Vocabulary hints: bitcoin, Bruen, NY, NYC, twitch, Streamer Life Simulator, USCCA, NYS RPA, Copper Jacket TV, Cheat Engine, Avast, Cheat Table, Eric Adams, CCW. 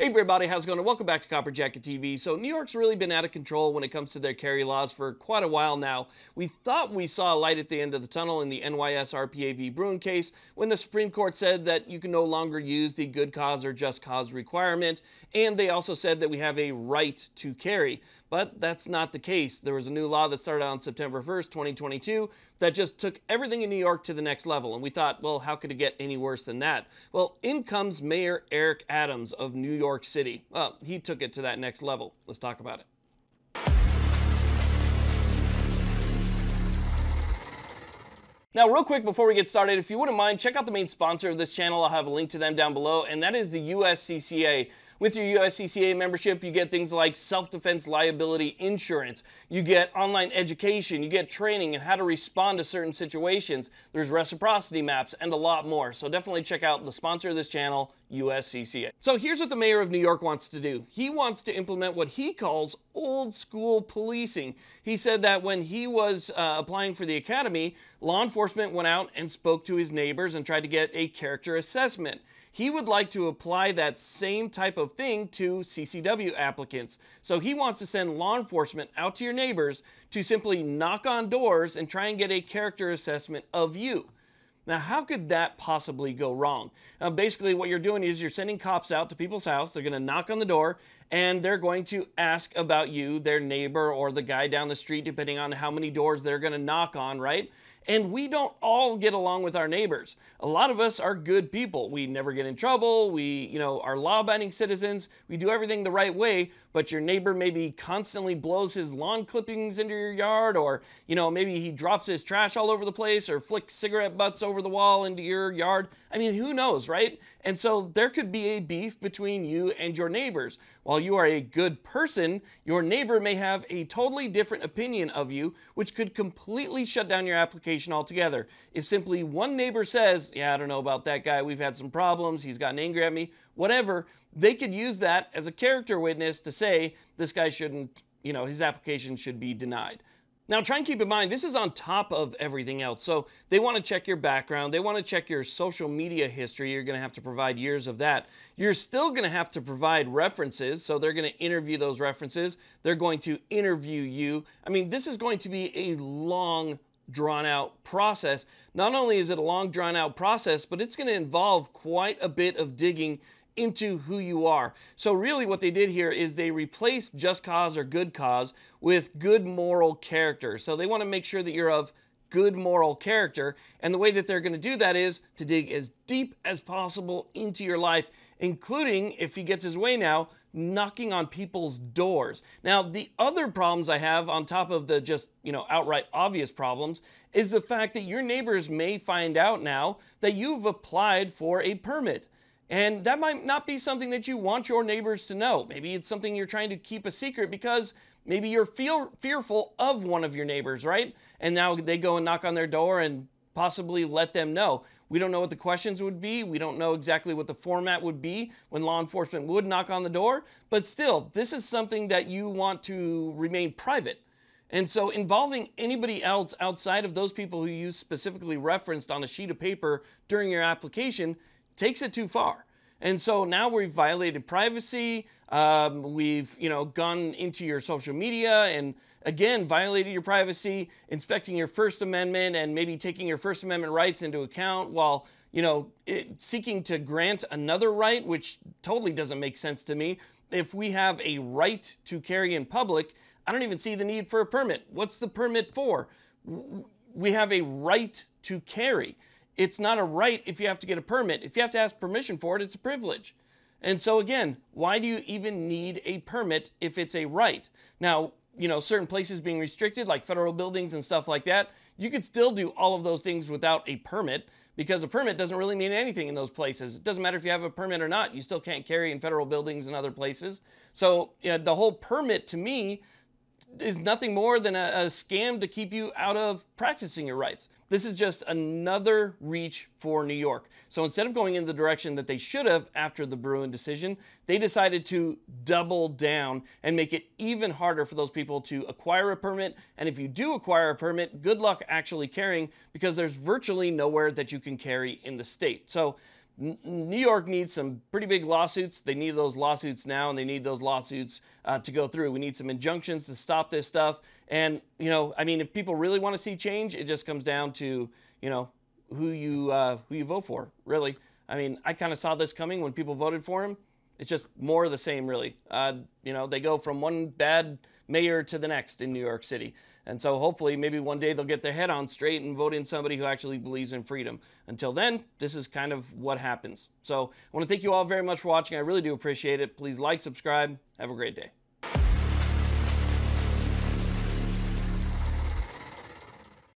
Hey everybody, how's it going? Welcome back to Copper Jacket TV. So New York's really been out of control when it comes to their carry laws for quite a while now. We thought we saw a light at the end of the tunnel in the NYS RPA v. Bruen case when the Supreme Court said that you can no longer use the good cause or just cause requirement, and they also said that we have a right to carry. But that's not the case. There was a new law that started on September 1st, 2022 that just took everything in New York to the next level, and we thought, well, how could it get any worse than that? Well, in comes Mayor Eric Adams of New York City. Well, he took it to that next level. Let's talk about it. Now, real quick before we get started, if you wouldn't mind, check out the main sponsor of this channel. I'll have a link to them down below, and that is the USCCA. With your USCCA membership, you get things like self-defense liability insurance, you get online education, you get training and how to respond to certain situations, there's reciprocity maps, and a lot more. So definitely check out the sponsor of this channel, USCCA. So here's what the mayor of New York wants to do. He wants to implement what he calls old school policing. He said that when he was applying for the academy, law enforcement went out and spoke to his neighbors and tried to get a character assessment. He would like to apply that same type of thing to CCW applicants. So he wants to send law enforcement out to your neighbors to simply knock on doors and try and get a character assessment of you. Now, how could that possibly go wrong? Basically, what you're doing is you're sending cops out to people's house. They're going to knock on the door, and they're going to ask about you, their neighbor, or the guy down the street, depending on how many doors they're going to knock on, right? And we don't all get along with our neighbors. A lot of us are good people. We never get in trouble. We, are law-abiding citizens. We do everything the right way, but your neighbor maybe constantly blows his lawn clippings into your yard, or, maybe he drops his trash all over the place, or flicks cigarette butts over the wall into your yard. I mean, who knows, right? And so there could be a beef between you and your neighbors. While you are a good person, your neighbor may have a totally different opinion of you, which could completely shut down your application altogether. If simply one neighbor says, yeah, I don't know about that guy, we've had some problems, he's gotten angry at me, whatever, they could use that as a character witness to say, this guy shouldn't, his application should be denied. Now, try and keep in mind, this is on top of everything else. So they want to check your background. They want to check your social media history. You're going to have to provide years of that. You're still going to have to provide references. So they're going to interview those references. They're going to interview you. I mean, this is going to be a long, drawn-out process. Not only is it a long, drawn-out process, but it's going to involve quite a bit of digging into who you are. So really what they did here is they replaced just cause or good cause with good moral character. So they want to make sure that you're of good moral character, and the way that they're going to do that is to dig as deep as possible into your life, including, if he gets his way now, knocking on people's doors. Now, the other problems I have on top of the just, outright obvious problems is the fact that your neighbors may find out now that you've applied for a permit. And that might not be something that you want your neighbors to know. Maybe it's something you're trying to keep a secret because maybe you're fearful of one of your neighbors, right? And now they go and knock on their door and possibly let them know. We don't know what the questions would be. We don't know exactly what the format would be when law enforcement would knock on the door. But still, this is something that you want to remain private. And so involving anybody else outside of those people who you specifically referenced on a sheet of paper during your application takes it too far. And so now we've violated privacy, we've gone into your social media and again violated your privacy, inspecting your First Amendment and maybe taking your First Amendment rights into account while seeking to grant another right, which totally doesn't make sense to me. If we have a right to carry in public, I don't even see the need for a permit. What's the permit for? We have a right to carry. It's not a right if you have to get a permit. If you have to ask permission for it, it's a privilege. And so again, why do you even need a permit if it's a right? Now, certain places being restricted, like federal buildings and stuff like that, you could still do all of those things without a permit because a permit doesn't really mean anything in those places. It doesn't matter if you have a permit or not. You still can't carry in federal buildings and other places. So the whole permit to me is nothing more than a scam to keep you out of practicing your rights. This is just another reach for New York. So instead of going in the direction that they should have after the Bruen decision, they decided to double down and make it even harder for those people to acquire a permit. And if you do acquire a permit, good luck actually carrying, because there's virtually nowhere that you can carry in the state. So New York needs some pretty big lawsuits. They need those lawsuits now, and they need those lawsuits to go through. We need some injunctions to stop this stuff. And, you know, I mean, if people really want to see change, it just comes down to, you know, who you vote for, really. I mean, I kind of saw this coming when people voted for him. It's just more of the same, really. You know, they go from one bad mayor to the next in New York City. And so hopefully maybe one day they'll get their head on straight and vote in somebody who actually believes in freedom. Until then, this is kind of what happens. So I want to thank you all very much for watching. I really do appreciate it. Please like, subscribe. Have a great day.